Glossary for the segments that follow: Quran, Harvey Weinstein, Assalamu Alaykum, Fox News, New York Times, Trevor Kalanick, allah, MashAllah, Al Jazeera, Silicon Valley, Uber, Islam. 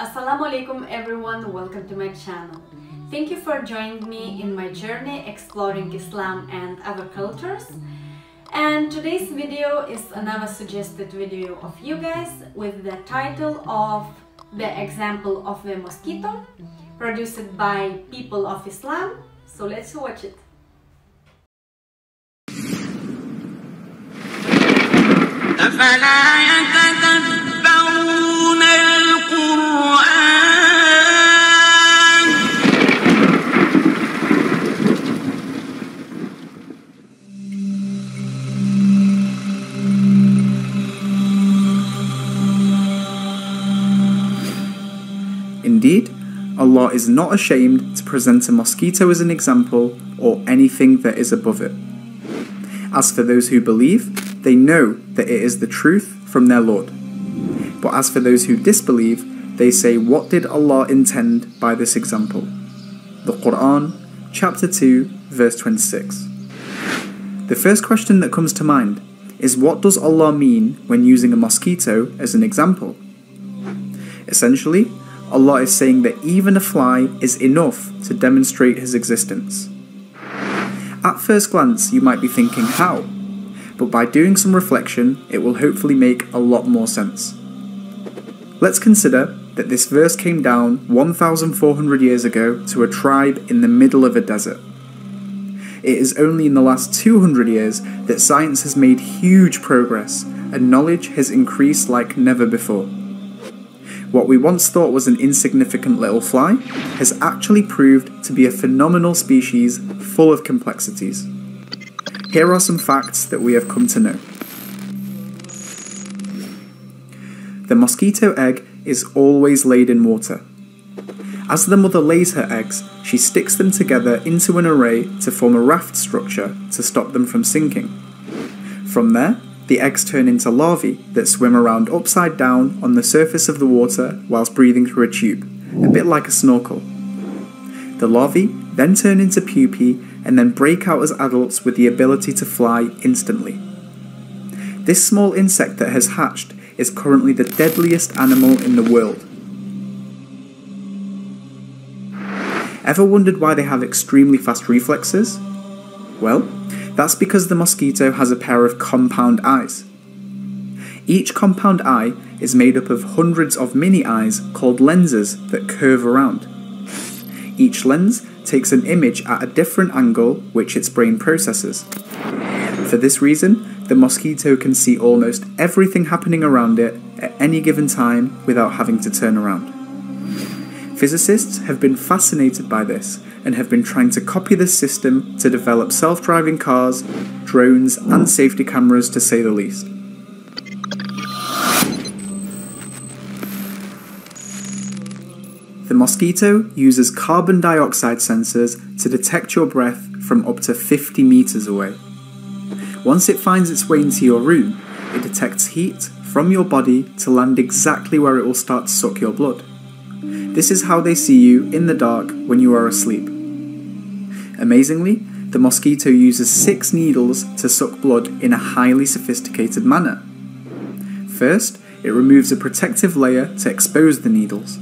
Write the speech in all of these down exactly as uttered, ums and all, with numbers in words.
Assalamu Alaykum everyone, welcome to my channel. Thank you for joining me in my journey exploring Islam and other cultures. And today's video is another suggested video of you guys with the title of The Example of the Mosquito, produced by People of Islam. So let's watch it. Indeed, Allah is not ashamed to present a mosquito as an example or anything that is above it. As for those who believe, they know that it is the truth from their Lord. But as for those who disbelieve, they say, what did Allah intend by this example? The Quran, chapter two, verse twenty-six. The first question that comes to mind is, what does Allah mean when using a mosquito as an example? Essentially, Allah is saying that even a fly is enough to demonstrate His existence. At first glance, you might be thinking, how? But by doing some reflection, it will hopefully make a lot more sense. Let's consider that this verse came down one thousand four hundred years ago to a tribe in the middle of a desert. It is only in the last two hundred years that science has made huge progress and knowledge has increased like never before. What we once thought was an insignificant little fly has actually proved to be a phenomenal species full of complexities. Here are some facts that we have come to know. The mosquito egg is always laid in water. As the mother lays her eggs, she sticks them together into an array to form a raft structure to stop them from sinking. From there, the eggs turn into larvae that swim around upside down on the surface of the water whilst breathing through a tube, a bit like a snorkel. The larvae then turn into pupae and then break out as adults with the ability to fly instantly. This small insect that has hatched is currently the deadliest animal in the world. Ever wondered why they have extremely fast reflexes? Well, that's because the mosquito has a pair of compound eyes. Each compound eye is made up of hundreds of mini eyes called lenses that curve around. Each lens takes an image at a different angle which its brain processes. For this reason, the mosquito can see almost everything happening around it at any given time without having to turn around. Physicists have been fascinated by this and have been trying to copy this system to develop self-driving cars, drones, and safety cameras, to say the least. The mosquito uses carbon dioxide sensors to detect your breath from up to fifty meters away. Once it finds its way into your room, it detects heat from your body to land exactly where it will start to suck your blood. This is how they see you in the dark when you are asleep. Amazingly, the mosquito uses six needles to suck blood in a highly sophisticated manner. First, it removes a protective layer to expose the needles.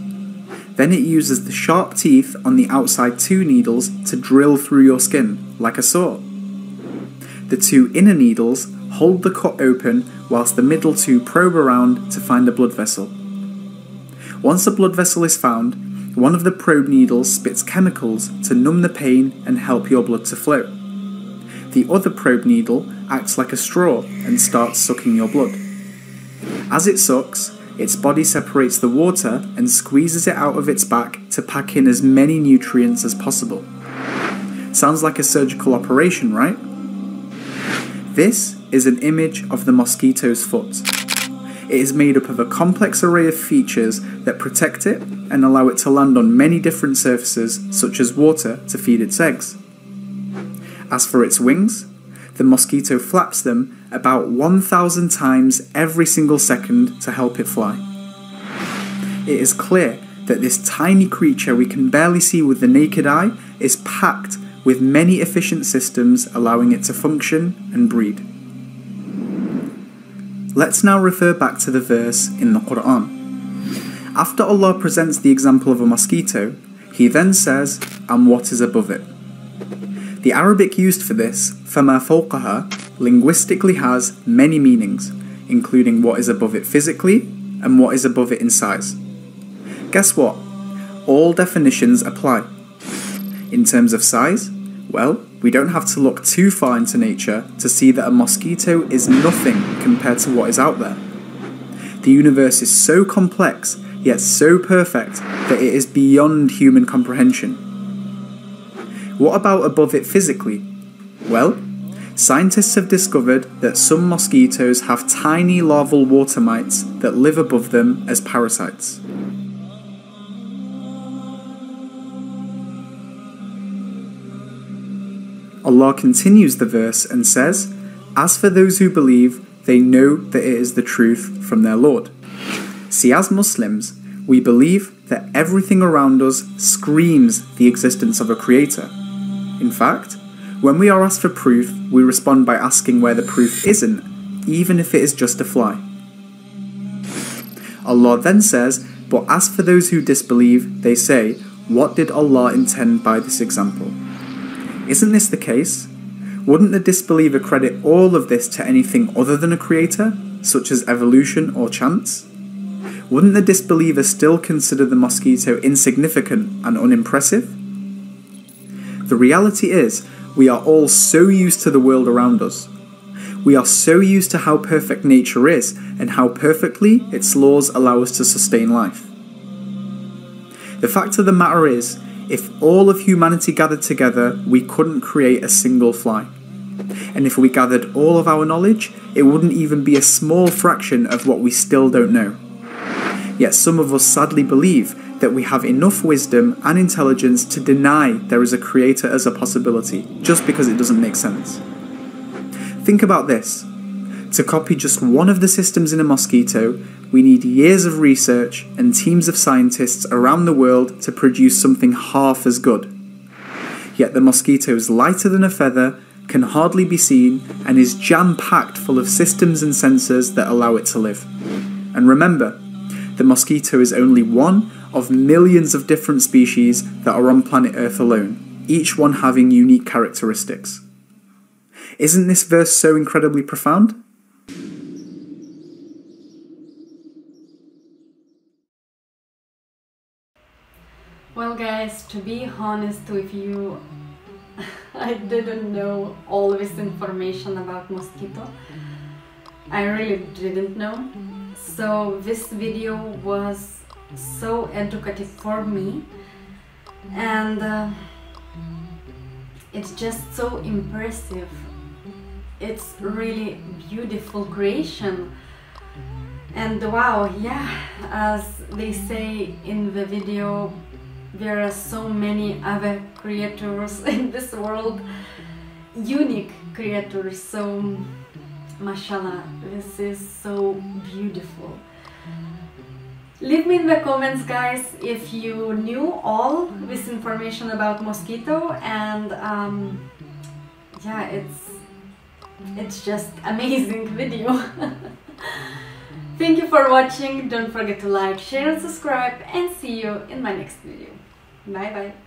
Then it uses the sharp teeth on the outside two needles to drill through your skin, like a saw. The two inner needles hold the cut open whilst the middle two probe around to find a blood vessel. Once a blood vessel is found, one of the probe needles spits chemicals to numb the pain and help your blood to flow. The other probe needle acts like a straw and starts sucking your blood. As it sucks, its body separates the water and squeezes it out of its back to pack in as many nutrients as possible. Sounds like a surgical operation, right? This is an image of the mosquito's foot. It is made up of a complex array of features that protect it and allow it to land on many different surfaces, such as water, to feed its eggs. As for its wings, the mosquito flaps them about one thousand times every single second to help it fly. It is clear that this tiny creature we can barely see with the naked eye is packed with many efficient systems allowing it to function and breed. Let's now refer back to the verse in the Quran. After Allah presents the example of a mosquito, He then says, and what is above it? The Arabic used for this, فَمَا فَوْقَهَا, linguistically has many meanings, including what is above it physically and what is above it in size. Guess what? All definitions apply. In terms of size, well, we don't have to look too far into nature to see that a mosquito is nothing compared to what is out there. The universe is so complex, yet so perfect, that it is beyond human comprehension. What about above it physically? Well, scientists have discovered that some mosquitoes have tiny larval water mites that live above them as parasites. Allah continues the verse and says, "As for those who believe, they know that it is the truth from their Lord." See, as Muslims, we believe that everything around us screams the existence of a creator. In fact, when we are asked for proof, we respond by asking where the proof isn't, even if it is just a fly. Allah then says, "But as for those who disbelieve, they say, what did Allah intend by this example?" Isn't this the case? Wouldn't the disbeliever credit all of this to anything other than a creator, such as evolution or chance? Wouldn't the disbeliever still consider the mosquito insignificant and unimpressive? The reality is, we are all so used to the world around us. We are so used to how perfect nature is and how perfectly its laws allow us to sustain life. The fact of the matter is, if all of humanity gathered together, we couldn't create a single fly. And if we gathered all of our knowledge, it wouldn't even be a small fraction of what we still don't know. Yet some of us sadly believe that we have enough wisdom and intelligence to deny there is a creator as a possibility, just because it doesn't make sense. Think about this. To copy just one of the systems in a mosquito, we need years of research and teams of scientists around the world to produce something half as good. Yet the mosquito is lighter than a feather, can hardly be seen, and is jam-packed full of systems and sensors that allow it to live. And remember, the mosquito is only one of millions of different species that are on planet Earth alone, each one having unique characteristics. Isn't this verse so incredibly profound? Well guys, to be honest with you, I didn't know all this information about mosquito. I really didn't know. So this video was so educative for me, and uh, it's just so impressive. It's really beautiful creation. And wow, yeah, as they say in the video, there are so many other creators in this world, unique creators, so MashAllah, this is so beautiful. Leave me in the comments guys if you knew all this information about mosquito, and um, yeah, it's, it's just amazing video. Thank you for watching, don't forget to like, share and subscribe, and see you in my next video. Bye bye!